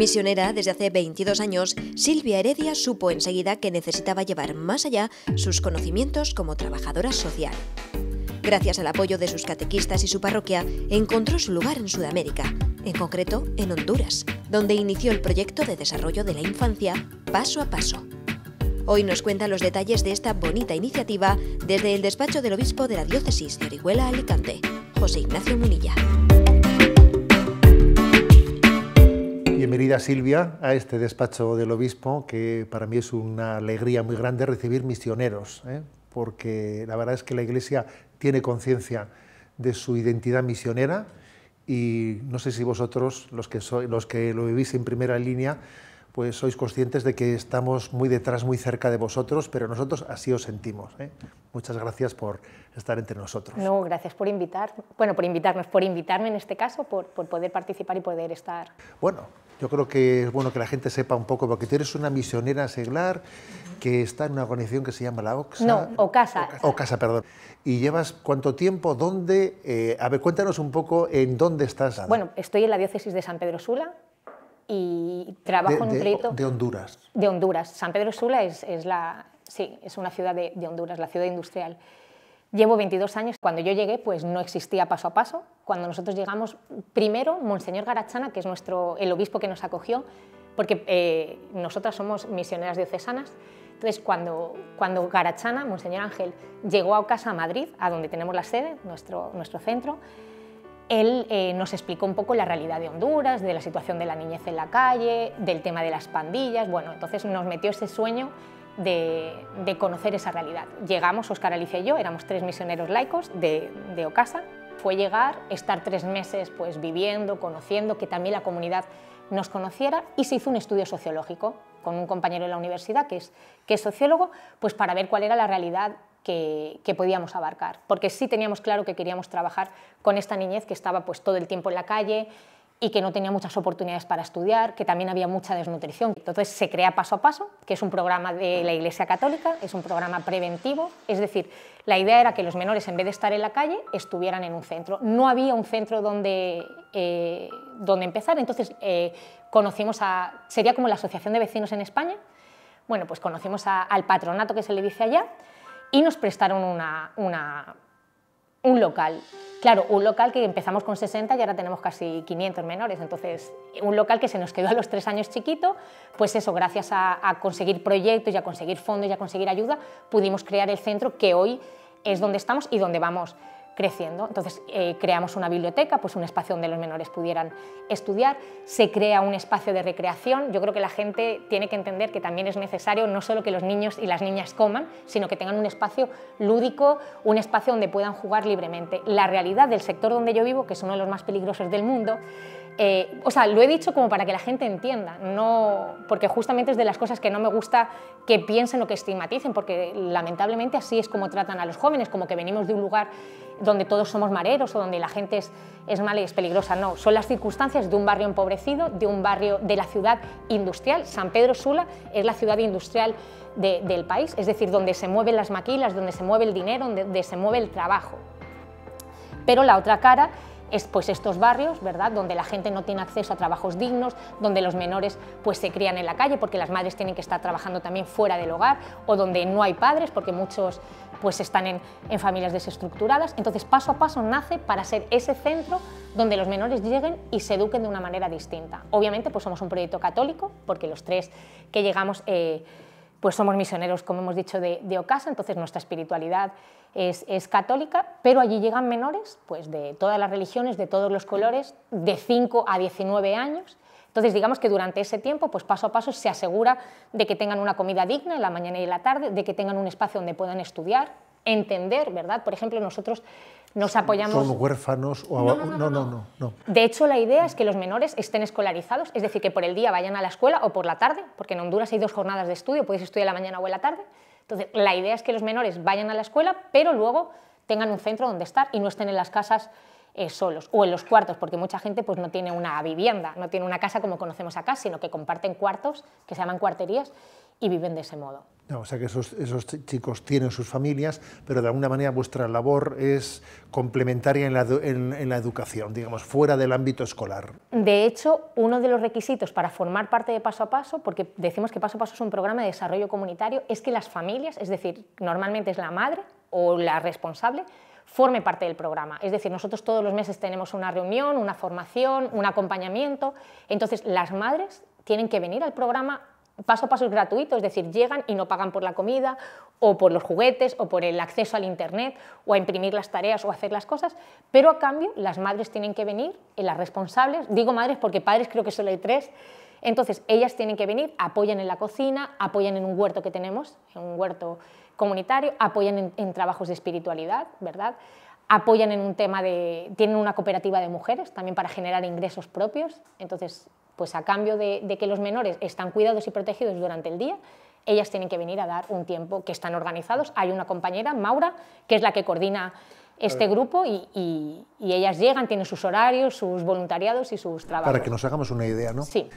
Misionera desde hace 22 años, Silvia Heredia supo enseguida que necesitaba llevar más allá sus conocimientos como trabajadora social. Gracias al apoyo de sus catequistas y su parroquia, encontró su lugar en Sudamérica, en concreto en Honduras, donde inició el proyecto de desarrollo de la infancia Paso a Paso. Hoy nos cuenta los detalles de esta bonita iniciativa desde el despacho del obispo de la Diócesis de Orihuela-Alicante, José Ignacio Munilla. Bienvenida, Silvia, a este despacho del obispo, que para mí es una alegría muy grande recibir misioneros, porque la verdad es que la Iglesia tiene conciencia de su identidad misionera y no sé si vosotros, los que lo vivís en primera línea, pues sois conscientes de que estamos muy detrás, muy cerca de vosotros, pero nosotros así os sentimos. Muchas gracias por estar entre nosotros. No, gracias por invitar, por invitarme en este caso, por poder participar y poder estar. Bueno, yo creo que es bueno que la gente sepa un poco, porque tú eres una misionera seglar que está en una organización que se llama la Ocasa. No, Ocasa. Ocasa, perdón. ¿Y llevas cuánto tiempo? ¿Dónde? A ver, cuéntanos un poco en dónde estás. Bueno, estoy en la diócesis de San Pedro Sula, y trabajo en un proyecto... ¿De Honduras? De Honduras. San Pedro Sula es una ciudad de Honduras, la ciudad industrial. Llevo 22 años. Cuando yo llegué, pues no existía Paso a Paso. Cuando nosotros llegamos, primero, Monseñor Garachana, que es el obispo que nos acogió, porque nosotras somos misioneras diocesanas. Entonces, cuando Garachana, Monseñor Ángel, llegó a Ocasa, a Madrid, a donde tenemos la sede, nuestro centro, él nos explicó un poco la realidad de Honduras, de la situación de la niñez en la calle, del tema de las pandillas. Bueno, entonces nos metió ese sueño de conocer esa realidad. Llegamos, Oscar Alicia y yo, éramos 3 misioneros laicos de Ocasa. Fue llegar, estar 3 meses pues, viviendo, conociendo, que también la comunidad nos conociera, y se hizo un estudio sociológico con un compañero de la universidad que es sociólogo, pues para ver cuál era la realidad que podíamos abarcar, porque sí teníamos claro que queríamos trabajar con esta niñez que estaba pues todo el tiempo en la calle y que no tenía muchas oportunidades para estudiar, que también había mucha desnutrición. Entonces se crea Paso a Paso, que es un programa de la Iglesia Católica, es un programa preventivo, es decir, la idea era que los menores, en vez de estar en la calle, estuvieran en un centro. No había un centro donde empezar, entonces conocimos sería como la Asociación de Vecinos en España. Bueno, pues conocimos al patronato, que se le dice allá, y nos prestaron un local. Claro, un local que empezamos con 60 y ahora tenemos casi 500 menores. Entonces, un local que se nos quedó a los 3 años chiquito, pues eso, gracias a conseguir proyectos y a conseguir fondos y a conseguir ayuda, pudimos crear el centro que hoy es donde estamos y donde vamos creciendo. Entonces, creamos una biblioteca, pues un espacio donde los menores pudieran estudiar, se crea un espacio de recreación. Yo creo que la gente tiene que entender que también es necesario no solo que los niños y las niñas coman, sino que tengan un espacio lúdico, un espacio donde puedan jugar libremente. La realidad del sector donde yo vivo, que es uno de los más peligrosos del mundo, o sea, lo he dicho como para que la gente entienda, no, porque justamente es de las cosas que no me gusta que piensen o que estigmaticen, porque lamentablemente así es como tratan a los jóvenes, como que venimos de un lugar donde todos somos mareros o donde la gente es mala y es peligrosa. No, son las circunstancias de un barrio empobrecido, de un barrio de la ciudad industrial. San Pedro Sula es la ciudad industrial del país, es decir, donde se mueven las maquilas, donde se mueve el dinero, donde se mueve el trabajo. Pero la otra cara es pues estos barrios, ¿verdad?, donde la gente no tiene acceso a trabajos dignos, donde los menores pues se crían en la calle porque las madres tienen que estar trabajando también fuera del hogar, o donde no hay padres porque muchos pues están en familias desestructuradas. Entonces Paso a Paso nace para ser ese centro donde los menores lleguen y se eduquen de una manera distinta. Obviamente pues somos un proyecto católico, porque los 3 que llegamos pues somos misioneros, como hemos dicho, de Ocasa, entonces nuestra espiritualidad es católica, pero allí llegan menores pues de todas las religiones, de todos los colores, de 5 a 19 años. Entonces digamos que durante ese tiempo pues Paso a Paso se asegura de que tengan una comida digna en la mañana y en la tarde, de que tengan un espacio donde puedan estudiar, entender, ¿verdad? Por ejemplo, nosotros nos apoyamos... ¿Son huérfanos o...? No. De hecho, la idea es que los menores estén escolarizados, es decir, que por el día vayan a la escuela o por la tarde, porque en Honduras hay 2 jornadas de estudio, puedes estudiar en la mañana o en la tarde. Entonces, la idea es que los menores vayan a la escuela, pero luego tengan un centro donde estar y no estén en las casas solos o en los cuartos, porque mucha gente pues no tiene una vivienda, no tiene una casa como conocemos acá, sino que comparten cuartos, que se llaman cuarterías, y viven de ese modo. No, o sea que esos chicos tienen sus familias, pero de alguna manera vuestra labor es complementaria en la educación, digamos, fuera del ámbito escolar. De hecho, uno de los requisitos para formar parte de Paso a Paso, porque decimos que Paso a Paso es un programa de desarrollo comunitario, es que las familias, es decir, normalmente es la madre o la responsable, forme parte del programa. Es decir, nosotros todos los meses tenemos una reunión, una formación, un acompañamiento. Entonces, las madres tienen que venir al programa. Paso a Paso es gratuito, es decir, llegan y no pagan por la comida, o por los juguetes, o por el acceso al internet, o a imprimir las tareas, o a hacer las cosas, pero a cambio las madres tienen que venir, y las responsables, digo madres porque padres creo que solo hay 3, entonces ellas tienen que venir, apoyan en la cocina, apoyan en un huerto que tenemos, en un huerto comunitario, apoyan en trabajos de espiritualidad, ¿verdad? Apoyan en un tema de... tienen una cooperativa de mujeres, también para generar ingresos propios, entonces... pues a cambio de que los menores están cuidados y protegidos durante el día, ellas tienen que venir a dar un tiempo que están organizados. Hay una compañera, Maura, que es la que coordina este grupo y ellas llegan, tienen sus horarios, sus voluntariados y sus trabajos. Para que nos hagamos una idea, ¿no? Sí.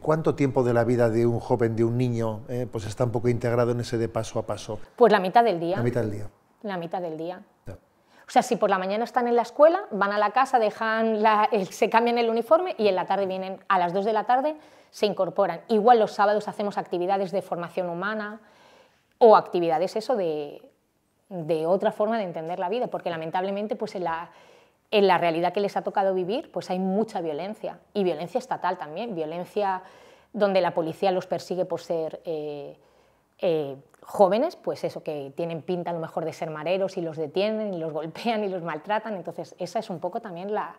¿Cuánto tiempo de la vida de un joven, de un niño, pues está un poco integrado en ese de Paso a Paso? Pues la mitad del día. La mitad del día. La mitad del día. No. O sea, si por la mañana están en la escuela, van a la casa, dejan se cambian el uniforme y en la tarde vienen, a las 2 de la tarde se incorporan. Igual los sábados hacemos actividades de formación humana o actividades de otra forma de entender la vida, porque lamentablemente pues en la realidad que les ha tocado vivir pues hay mucha violencia, y violencia estatal también, violencia donde la policía los persigue por ser... jóvenes, pues eso, que tienen pinta a lo mejor de ser mareros y los detienen y los golpean y los maltratan. Entonces esa es un poco también la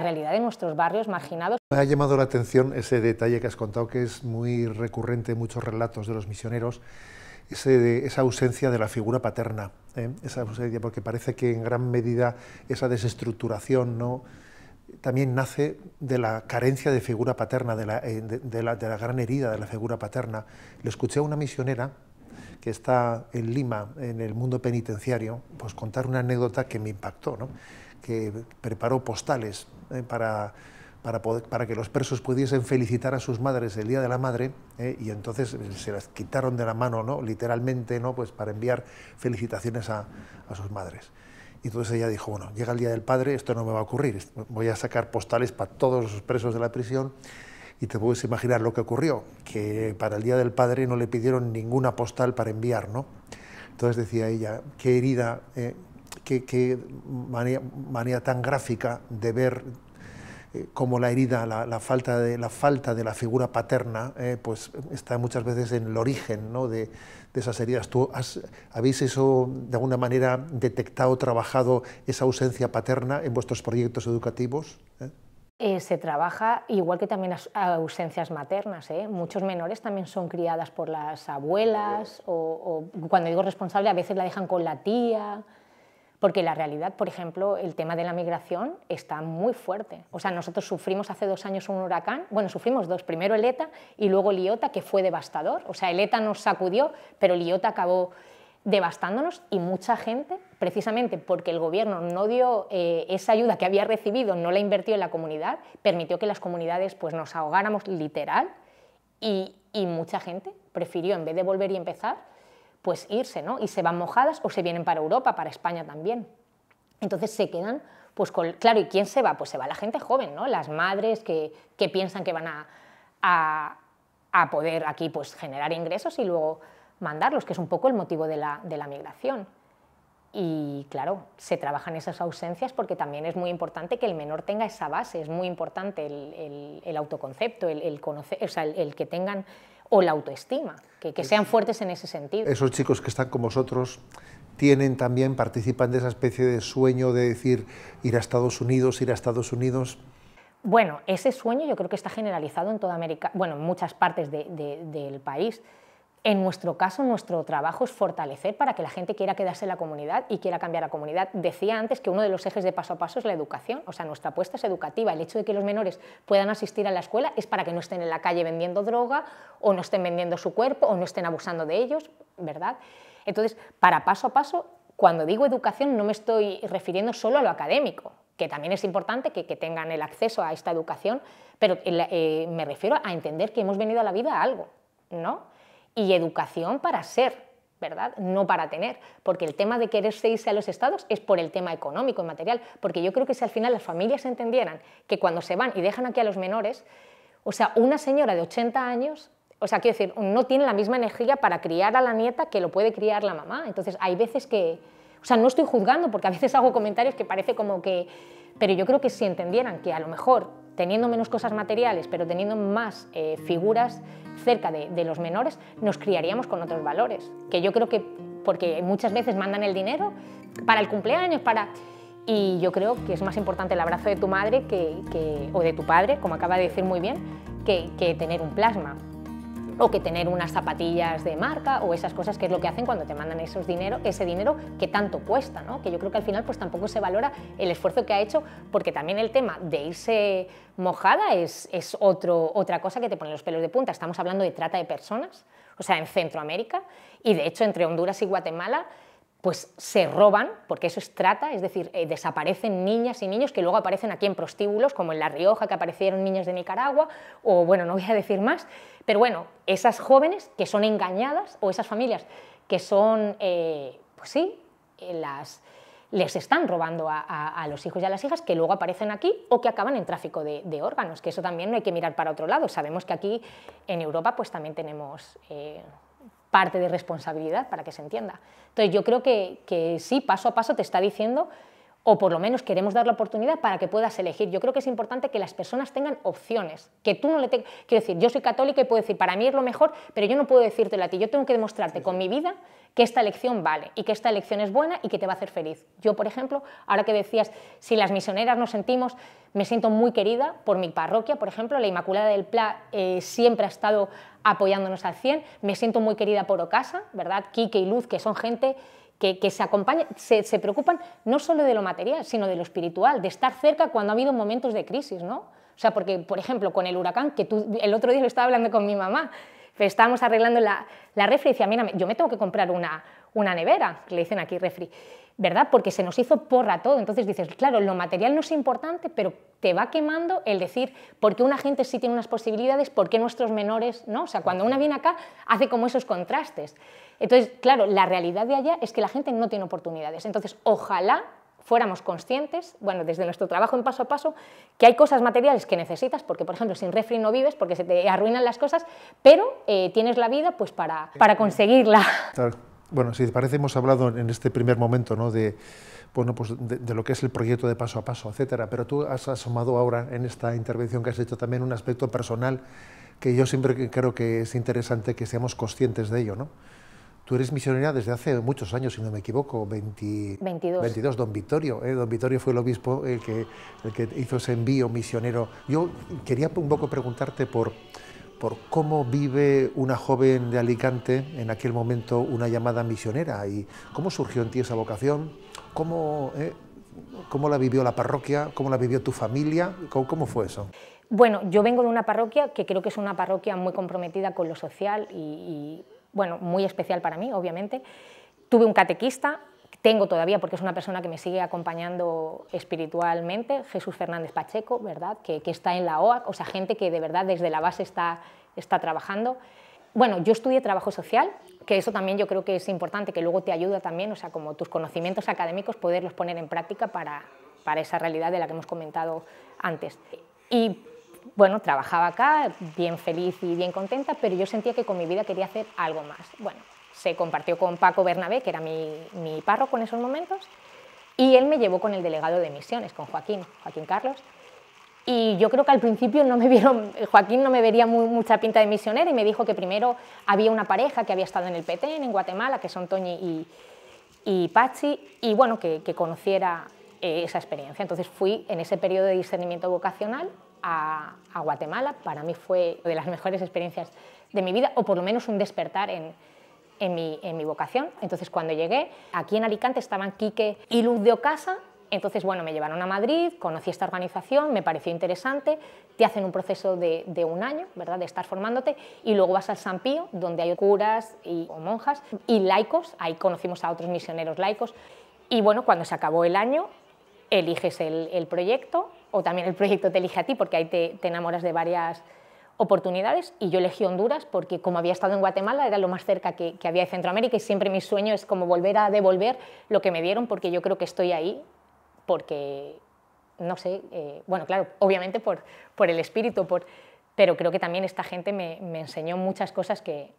realidad de nuestros barrios marginados. Me ha llamado la atención ese detalle que has contado, que es muy recurrente en muchos relatos de los misioneros, esa ausencia de la figura paterna, esa ausencia, porque parece que en gran medida esa desestructuración, ¿no?, también nace de la carencia de figura paterna, de la gran herida de la figura paterna. Le escuché a una misionera que está en Lima, en el mundo penitenciario, pues contar una anécdota que me impactó, ¿no?, que preparó postales para que los presos pudiesen felicitar a sus madres el Día de la Madre, y entonces se las quitaron de la mano, ¿no?, literalmente, ¿no?, pues para enviar felicitaciones a sus madres. Y entonces ella dijo, bueno, llega el Día del Padre, esto no me va a ocurrir, voy a sacar postales para todos los presos de la prisión, y te puedes imaginar lo que ocurrió, que para el Día del Padre no le pidieron ninguna postal para enviar, ¿no? Entonces decía ella, qué herida, qué manera tan gráfica de ver cómo la herida, la falta de la figura paterna, pues está muchas veces en el origen, ¿no?, de esas heridas. ¿Tú habéis eso, de alguna manera, detectado, trabajado esa ausencia paterna en vuestros proyectos educativos? Se trabaja, igual que también las ausencias maternas, ¿eh? Muchos menores también son criadas por las abuelas, o cuando digo responsable, a veces la dejan con la tía... Porque la realidad, por ejemplo, el tema de la migración está muy fuerte. O sea, nosotros sufrimos hace 2 años un huracán, bueno, sufrimos 2, primero el ETA y luego el Iota, que fue devastador. O sea, el ETA nos sacudió, pero el Iota acabó devastándonos, y mucha gente, precisamente porque el gobierno no dio esa ayuda que había recibido, no la invirtió en la comunidad, permitió que las comunidades pues, nos ahogáramos literal, y mucha gente prefirió, en vez de volver y empezar, pues irse, ¿no? Y se van mojadas o se vienen para Europa, para España también. Entonces se quedan, pues con... Claro, ¿y quién se va? Pues se va la gente joven, ¿no? Las madres que piensan que van a poder aquí pues, generar ingresos y luego mandarlos, que es un poco el motivo de la migración. Y claro, se trabajan esas ausencias porque también es muy importante que el menor tenga esa base, es muy importante el autoconcepto, conocer, o sea, el que tengan... o la autoestima, que sean fuertes en ese sentido. Esos chicos que están con vosotros tienen también, participan de esa especie de sueño de decir ir a Estados Unidos, ir a Estados Unidos. Bueno, ese sueño yo creo que está generalizado en toda América, bueno, en muchas partes del país. En nuestro caso, nuestro trabajo es fortalecer para que la gente quiera quedarse en la comunidad y quiera cambiar la comunidad. Decía antes que uno de los ejes de Paso a Paso es la educación, o sea, nuestra apuesta es educativa. El hecho de que los menores puedan asistir a la escuela es para que no estén en la calle vendiendo droga, o no estén vendiendo su cuerpo, o no estén abusando de ellos, ¿verdad? Entonces, para Paso a Paso, cuando digo educación no me estoy refiriendo solo a lo académico, que también es importante que tengan el acceso a esta educación, pero me refiero a entender que hemos venido a la vida a algo, ¿no? Y educación para ser, ¿verdad? No para tener, porque el tema de quererse irse a los estados es por el tema económico y material, porque yo creo que si al final las familias entendieran que cuando se van y dejan aquí a los menores, o sea, una señora de 80 años, o sea, quiero decir, no tiene la misma energía para criar a la nieta que lo puede criar la mamá, entonces hay veces que, o sea, no estoy juzgando, porque a veces hago comentarios que parece como que, pero yo creo que si entendieran que a lo mejor teniendo menos cosas materiales, pero teniendo más figuras cerca de los menores, nos criaríamos con otros valores, que yo creo que, porque muchas veces mandan el dinero para el cumpleaños, para... Y yo creo que es más importante el abrazo de tu madre o de tu padre, como acaba de decir muy bien, que tener un plasma, o que tener unas zapatillas de marca, o esas cosas que es lo que hacen cuando te mandan ese dinero que tanto cuesta, ¿no? Que yo creo que al final pues tampoco se valora el esfuerzo que ha hecho, porque también el tema de irse mojada es otra cosa que te pone los pelos de punta. Estamos hablando de trata de personas, o sea, en Centroamérica, y de hecho entre Honduras y Guatemala pues se roban, porque eso es trata, es decir, desaparecen niñas y niños que luego aparecen aquí en prostíbulos, como en La Rioja, que aparecieron niños de Nicaragua, o bueno, no voy a decir más, pero bueno, esas jóvenes que son engañadas, o esas familias que son, pues sí, les están robando a los hijos y a las hijas, que luego aparecen aquí, o que acaban en tráfico de órganos, que eso también no hay que mirar para otro lado, sabemos que aquí en Europa pues también tenemos... parte de responsabilidad, para que se entienda. Entonces yo creo que sí, Paso a Paso te está diciendo, o por lo menos queremos dar la oportunidad para que puedas elegir. Yo creo que es importante que las personas tengan opciones, que tú no le tengas... Quiero decir, yo soy católica y puedo decir, para mí es lo mejor, pero yo no puedo decírtelo a ti, yo tengo que demostrarte con mi vida que esta elección vale, y que esta elección es buena y que te va a hacer feliz. Yo, por ejemplo, ahora que decías, si las misioneras nos sentimos, me siento muy querida por mi parroquia, por ejemplo, la Inmaculada del Pla siempre ha estado apoyándonos al 100, me siento muy querida por Ocasa, ¿verdad? Kike y Luz, que son gente que se acompaña, se preocupan no solo de lo material, sino de lo espiritual, de estar cerca cuando ha habido momentos de crisis, ¿no? O sea, porque, por ejemplo, con el huracán, que tú, el otro día lo estaba hablando con mi mamá, estábamos arreglando la refri y decía, mira, yo me tengo que comprar una nevera, que le dicen aquí refri, ¿verdad? Porque se nos hizo porra todo. Entonces dices, claro, lo material no es importante, pero te va quemando el decir, ¿por qué una gente sí tiene unas posibilidades? ¿Por qué nuestros menores no? O sea, cuando una viene acá, hace como esos contrastes. Entonces, claro, la realidad de allá es que la gente no tiene oportunidades. Entonces, ojalá fuéramos conscientes, bueno, desde nuestro trabajo en Paso a Paso, que hay cosas materiales que necesitas, porque, por ejemplo, sin refri no vives, porque se te arruinan las cosas, pero tienes la vida pues para conseguirla. Claro. Bueno, si te parece, hemos hablado en este primer momento, ¿no?, de, bueno, pues de lo que es el proyecto de Paso a Paso, etcétera, pero tú has asomado ahora, en esta intervención que has hecho, también un aspecto personal que yo siempre creo que es interesante que seamos conscientes de ello, ¿no? Tú eres misionera desde hace muchos años, si no me equivoco, 22. Don Victorio, Don Victorio fue el obispo el que hizo ese envío misionero. Yo quería un poco preguntarte por cómo vive una joven de Alicante en aquel momento una llamada misionera, y cómo surgió en ti esa vocación, cómo la vivió la parroquia, cómo la vivió tu familia, cómo fue eso. Bueno, yo vengo de una parroquia que creo que es una parroquia muy comprometida con lo social y bueno, muy especial para mí, obviamente. Tuve un catequista, tengo todavía, porque es una persona que me sigue acompañando espiritualmente, Jesús Fernández Pacheco, ¿verdad?, que está en la OAC, o sea, gente que de verdad desde la base está trabajando. Bueno, yo estudié trabajo social, que eso también yo creo que es importante, que luego te ayuda también, o sea, como tus conocimientos académicos, poderlos poner en práctica para esa realidad de la que hemos comentado antes. Y bueno, trabajaba acá, bien feliz y bien contenta, pero yo sentía que con mi vida quería hacer algo más. Bueno, se compartió con Paco Bernabé, que era mi párroco en esos momentos, y él me llevó con el delegado de misiones, con Joaquín Carlos, y yo creo que al principio Joaquín no me vería mucha pinta de misionera, y me dijo que primero había una pareja que había estado en el Petén, en Guatemala, que son Toñi y Pachi, y bueno, que conociera esa experiencia. Entonces fui en ese periodo de discernimiento vocacional a Guatemala. Para mí fue de las mejores experiencias de mi vida, o por lo menos un despertar en mi vocación. Entonces cuando llegué, aquí en Alicante estaban Kike y Luz de Ocasa, entonces bueno, me llevaron a Madrid, conocí esta organización, me pareció interesante, te hacen un proceso de un año, ¿verdad?, de estar formándote, y luego vas al San Pío, donde hay curas o monjas y laicos, ahí conocimos a otros misioneros laicos, y bueno, cuando se acabó el año, eliges el proyecto, o también el proyecto te elige a ti, porque ahí te enamoras de varias oportunidades, y yo elegí Honduras porque como había estado en Guatemala era lo más cerca que había de Centroamérica, y siempre mi sueño es como volver a devolver lo que me dieron, porque yo creo que estoy ahí porque, no sé, bueno, claro, obviamente por el espíritu, pero creo que también esta gente me enseñó muchas cosas que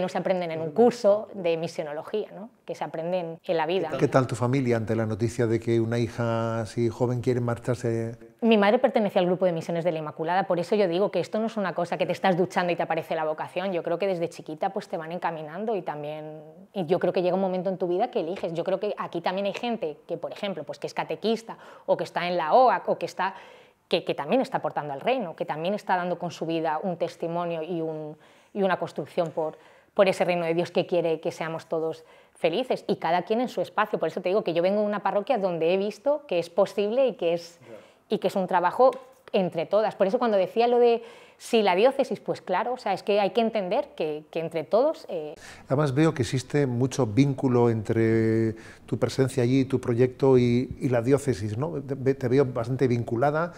no se aprenden en un curso de misionología, ¿no? Que se aprenden en la vida. ¿Qué tal tu familia ante la noticia de que una hija así joven quiere marcharse? Mi madre pertenecía al grupo de misiones de la Inmaculada, por eso yo digo que esto no es una cosa que te estás duchando y te aparece la vocación. Yo creo que desde chiquita pues te van encaminando, y también yo creo que llega un momento en tu vida que eliges. Yo creo que aquí también hay gente que, por ejemplo, pues que es catequista, o que está en la OAC, o que también está aportando al reino, que también está dando con su vida un testimonio y una construcción por ese reino de Dios que quiere que seamos todos felices, y cada quien en su espacio. Por eso te digo que yo vengo de una parroquia donde he visto que es posible y que es un trabajo entre todas. Por eso cuando decía lo de si la diócesis, pues claro, o sea, es que hay que entender que entre todos... Además veo que existe mucho vínculo entre tu presencia allí, tu proyecto y la diócesis, ¿no? Te veo bastante vinculada,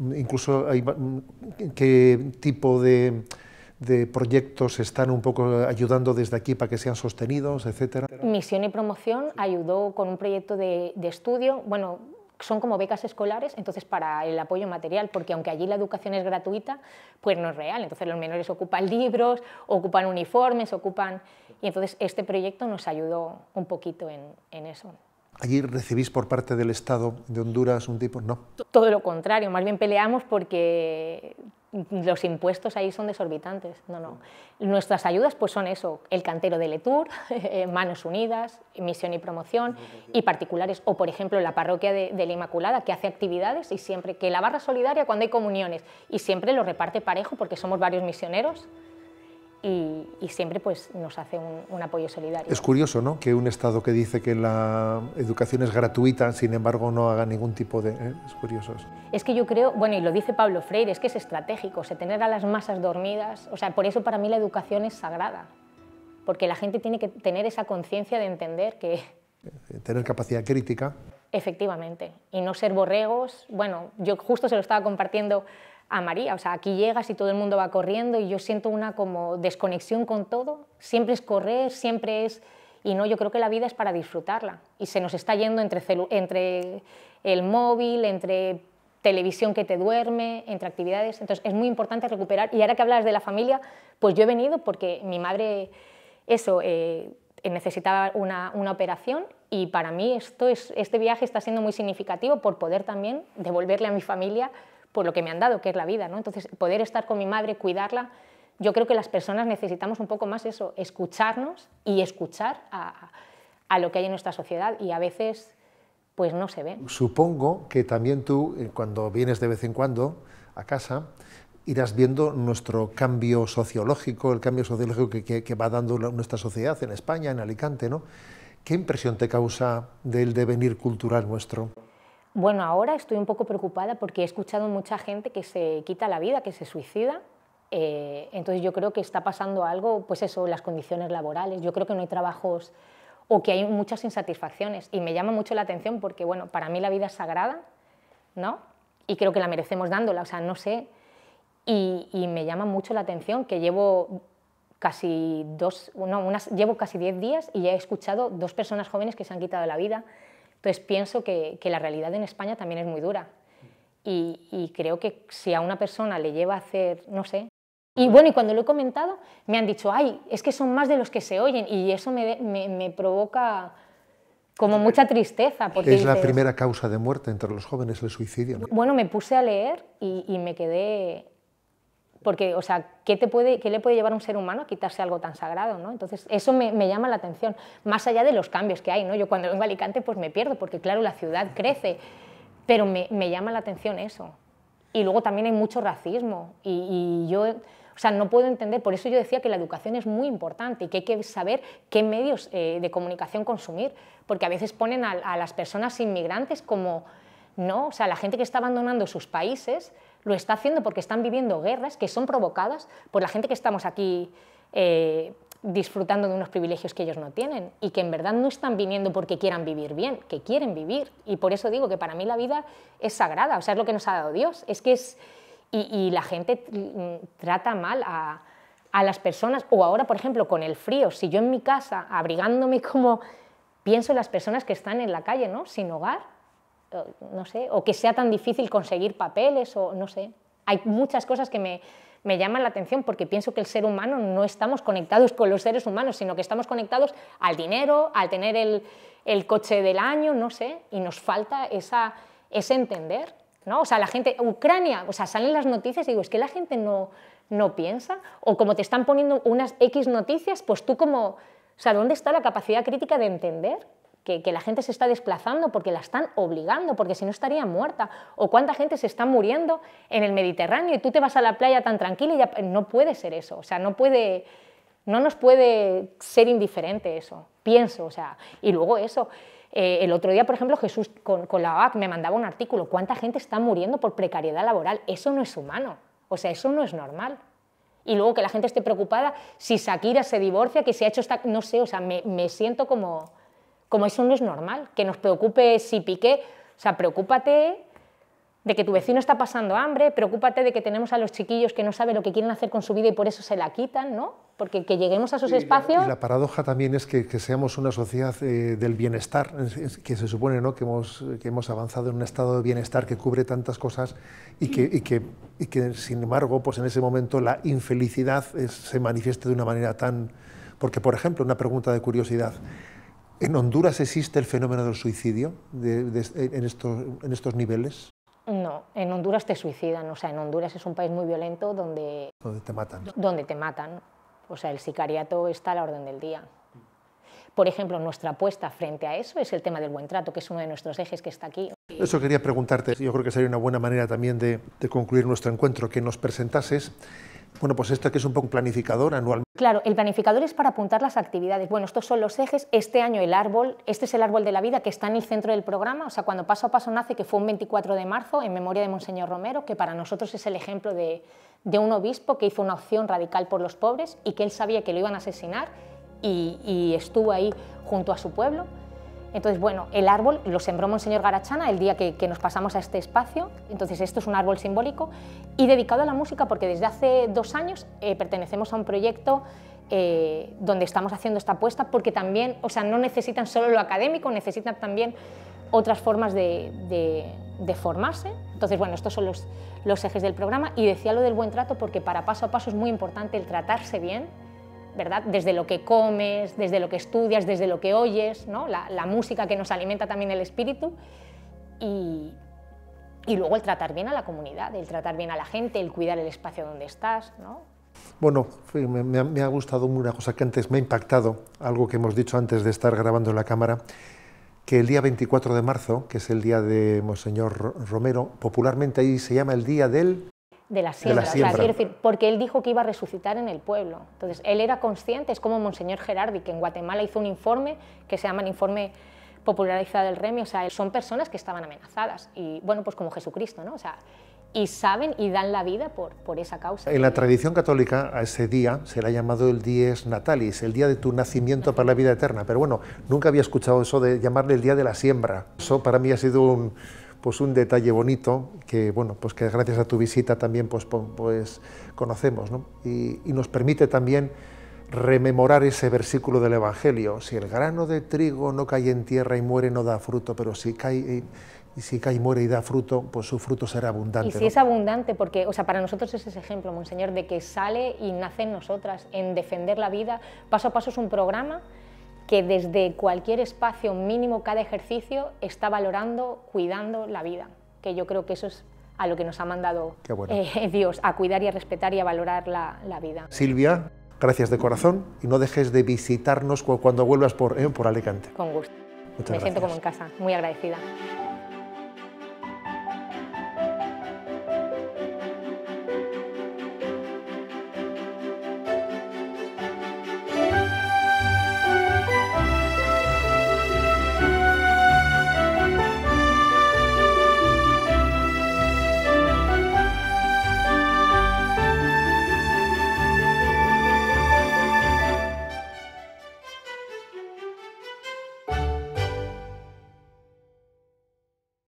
incluso hay, qué tipo de proyectos están un poco ayudando desde aquí para que sean sostenidos, etcétera. Misión y Promoción ayudó con un proyecto de estudio, bueno, son como becas escolares, entonces para el apoyo material, porque aunque allí la educación es gratuita, pues no es real, entonces los menores ocupan libros, ocupan uniformes, ocupan... Y entonces este proyecto nos ayudó un poquito en eso. ¿Allí recibís por parte del Estado de Honduras un tipo? No. Todo lo contrario, más bien peleamos porque... los impuestos ahí son desorbitantes, no, no. Nuestras ayudas pues son eso, el cantero de Letour, Manos Unidas, Misión y Promoción, y particulares, o por ejemplo la parroquia de la Inmaculada, que hace actividades y siempre, que la barra solidaria cuando hay comuniones, y siempre lo reparte parejo porque somos varios misioneros, y siempre pues nos hace un apoyo solidario. Es curioso, ¿no?, que un Estado que dice que la educación es gratuita, sin embargo no haga ningún tipo de... Es curioso eso. Es que yo creo, bueno, y lo dice Pablo Freire, es que es estratégico, o sea, tener a las masas dormidas, o sea, por eso para mí la educación es sagrada, porque la gente tiene que tener esa conciencia de entender que... Tener capacidad crítica. Efectivamente, y no ser borregos. Bueno, yo justo se lo estaba compartiendo a María, o sea, aquí llegas y todo el mundo va corriendo y yo siento una como desconexión con todo, siempre es correr, siempre es... Y no, yo creo que la vida es para disfrutarla, y se nos está yendo entre el móvil, entre televisión que te duerme, entre actividades, entonces es muy importante recuperar. Y ahora que hablas de la familia, pues yo he venido porque mi madre, eso, necesitaba una operación, y para mí este viaje está siendo muy significativo por poder también devolverle a mi familia por lo que me han dado, que es la vida, ¿no? Entonces, poder estar con mi madre, cuidarla, yo creo que las personas necesitamos un poco más eso, escucharnos y escuchar a lo que hay en nuestra sociedad, y a veces pues no se ve. Supongo que también tú, cuando vienes de vez en cuando a casa, irás viendo nuestro cambio sociológico, el cambio sociológico que va dando nuestra sociedad en España, en Alicante, ¿no? ¿Qué impresión te causa del devenir cultural nuestro? Bueno, ahora estoy un poco preocupada porque he escuchado mucha gente que se quita la vida, que se suicida, entonces yo creo que está pasando algo, pues eso, las condiciones laborales, yo creo que no hay trabajos, o que hay muchas insatisfacciones, y me llama mucho la atención porque, bueno, para mí la vida es sagrada, ¿no?, y creo que la merecemos dándola, o sea, no sé, y me llama mucho la atención que llevo casi llevo casi 10 días y ya he escuchado 2 personas jóvenes que se han quitado la vida. Entonces pienso que la realidad en España también es muy dura, y creo que si a una persona le lleva a hacer, no sé... Y bueno, y cuando lo he comentado me han dicho, ay, es que son más de los que se oyen, y eso me provoca como mucha tristeza. Porque es la primera causa de muerte entre los jóvenes, el suicidio, ¿no? Bueno, me puse a leer y me quedé... Porque, o sea, ¿qué le puede llevar a un ser humano a quitarse algo tan sagrado, ¿no? Entonces, eso me llama la atención, más allá de los cambios que hay, ¿no? Yo cuando vengo a Alicante, pues me pierdo, porque claro, la ciudad crece, pero me llama la atención eso. Y luego también hay mucho racismo, y yo, o sea, no puedo entender, por eso yo decía que la educación es muy importante, y que hay que saber qué medios de comunicación consumir, porque a veces ponen a las personas inmigrantes como, no, o sea, la gente que está abandonando sus países lo está haciendo porque están viviendo guerras que son provocadas por la gente que estamos aquí disfrutando de unos privilegios que ellos no tienen y que en verdad no están viniendo porque quieran vivir bien, que quieren vivir. Y por eso digo que para mí la vida es sagrada, o sea, es lo que nos ha dado Dios. Es que es... Y la gente trata mal a las personas, o ahora, por ejemplo, con el frío, si yo en mi casa, abrigándome como... Pienso en las personas que están en la calle, ¿no?, sin hogar, no sé, o que sea tan difícil conseguir papeles, o no sé. Hay muchas cosas que me llaman la atención porque pienso que el ser humano no estamos conectados con los seres humanos, sino que estamos conectados al dinero, al tener el coche del año, no sé, y nos falta ese entender, ¿no? O sea, la gente, Ucrania, o sea, salen las noticias y digo, es que la gente no piensa, o como te están poniendo unas X noticias, pues tú como... O sea, ¿dónde está la capacidad crítica de entender que la gente se está desplazando porque la están obligando, porque si no estaría muerta? ¿O cuánta gente se está muriendo en el Mediterráneo y tú te vas a la playa tan tranquila y ya? No puede ser eso, o sea, no nos puede ser indiferente eso, pienso, o sea, y luego eso. El otro día, por ejemplo, Jesús con la OAC me mandaba un artículo, ¿cuánta gente está muriendo por precariedad laboral? Eso no es humano, o sea, eso no es normal. Y luego que la gente esté preocupada si Shakira se divorcia, que se ha hecho esta... No sé, o sea, me siento como eso no es normal, que nos preocupe si Piqué... O sea, preocúpate de que tu vecino está pasando hambre, preocúpate de que tenemos a los chiquillos que no saben lo que quieren hacer con su vida y por eso se la quitan, ¿no? Porque que lleguemos a esos espacios... Y la paradoja también es que seamos una sociedad del bienestar, que se supone, ¿no?, que hemos avanzado en un estado de bienestar que cubre tantas cosas y que sin embargo, pues en ese momento la infelicidad se manifiesta de una manera tan... Porque, por ejemplo, una pregunta de curiosidad, ¿en Honduras existe el fenómeno del suicidio en estos niveles? No, en Honduras te suicidan, o sea, en Honduras es un país muy violento donde... Donde te matan. O sea, el sicariato está a la orden del día. Por ejemplo, nuestra apuesta frente a eso es el tema del buen trato, que es uno de nuestros ejes que está aquí. Eso quería preguntarte. Yo creo que sería una buena manera también de concluir nuestro encuentro, que nos presentases, bueno, pues esto que es un poco planificador anual. Claro, el planificador es para apuntar las actividades. Bueno, estos son los ejes. Este año el árbol, este es el árbol de la vida que está en el centro del programa, o sea, cuando Paso a Paso nace, que fue un 24 de marzo, en memoria de Monseñor Romero, que para nosotros es el ejemplo de un obispo que hizo una opción radical por los pobres y que él sabía que lo iban a asesinar y estuvo ahí junto a su pueblo. Entonces, bueno, el árbol lo sembró Monseñor Garachana el día que nos pasamos a este espacio. Entonces, esto es un árbol simbólico y dedicado a la música, porque desde hace 2 años pertenecemos a un proyecto donde estamos haciendo esta apuesta, porque también, o sea, no necesitan solo lo académico, necesitan también otras formas de formarse. Entonces, bueno, estos son los ejes del programa. Y decía lo del buen trato, porque para Paso a Paso es muy importante el tratarse bien, ¿verdad? Desde lo que comes, desde lo que estudias, desde lo que oyes, ¿no? La música que nos alimenta también el espíritu, y luego el tratar bien a la comunidad, el tratar bien a la gente, el cuidar el espacio donde estás, ¿no? Bueno, me ha gustado una cosa que antes me ha impactado, algo que hemos dicho antes de estar grabando en la cámara, que el día 24 de marzo, que es el día de Monseñor Romero, popularmente ahí se llama el día del... De la siembra. O sea, quiero decir, porque él dijo que iba a resucitar en el pueblo. Entonces, él era consciente, es como Monseñor Gerardi, que en Guatemala hizo un informe que se llama el Informe Popularizado del Remi, o sea, son personas que estaban amenazadas, y bueno, pues como Jesucristo, ¿no? O sea, y saben y dan la vida por esa causa. En la tradición católica, a ese día se le ha llamado el dies natalis, el día de tu nacimiento para la vida eterna, pero bueno, nunca había escuchado eso de llamarle el día de la siembra. Eso para mí ha sido un detalle bonito que, bueno, pues que gracias a tu visita también pues conocemos, ¿no? Y nos permite también rememorar ese versículo del Evangelio, si el grano de trigo no cae en tierra y muere no da fruto, pero si cae y muere y da fruto, pues su fruto será abundante. Y si, ¿no?, es abundante, porque, o sea, para nosotros es ese ejemplo, Monseñor, de que sale y nace en nosotras, en defender la vida. Paso a Paso es un programa que desde cualquier espacio mínimo, cada ejercicio, está valorando, cuidando la vida, que yo creo que eso es a lo que nos ha mandado, bueno, Dios, a cuidar y a respetar y a valorar la vida. Silvia, gracias de corazón y no dejes de visitarnos cuando vuelvas por Alicante. Con gusto. Muchas gracias. Me siento como en casa, muy agradecida.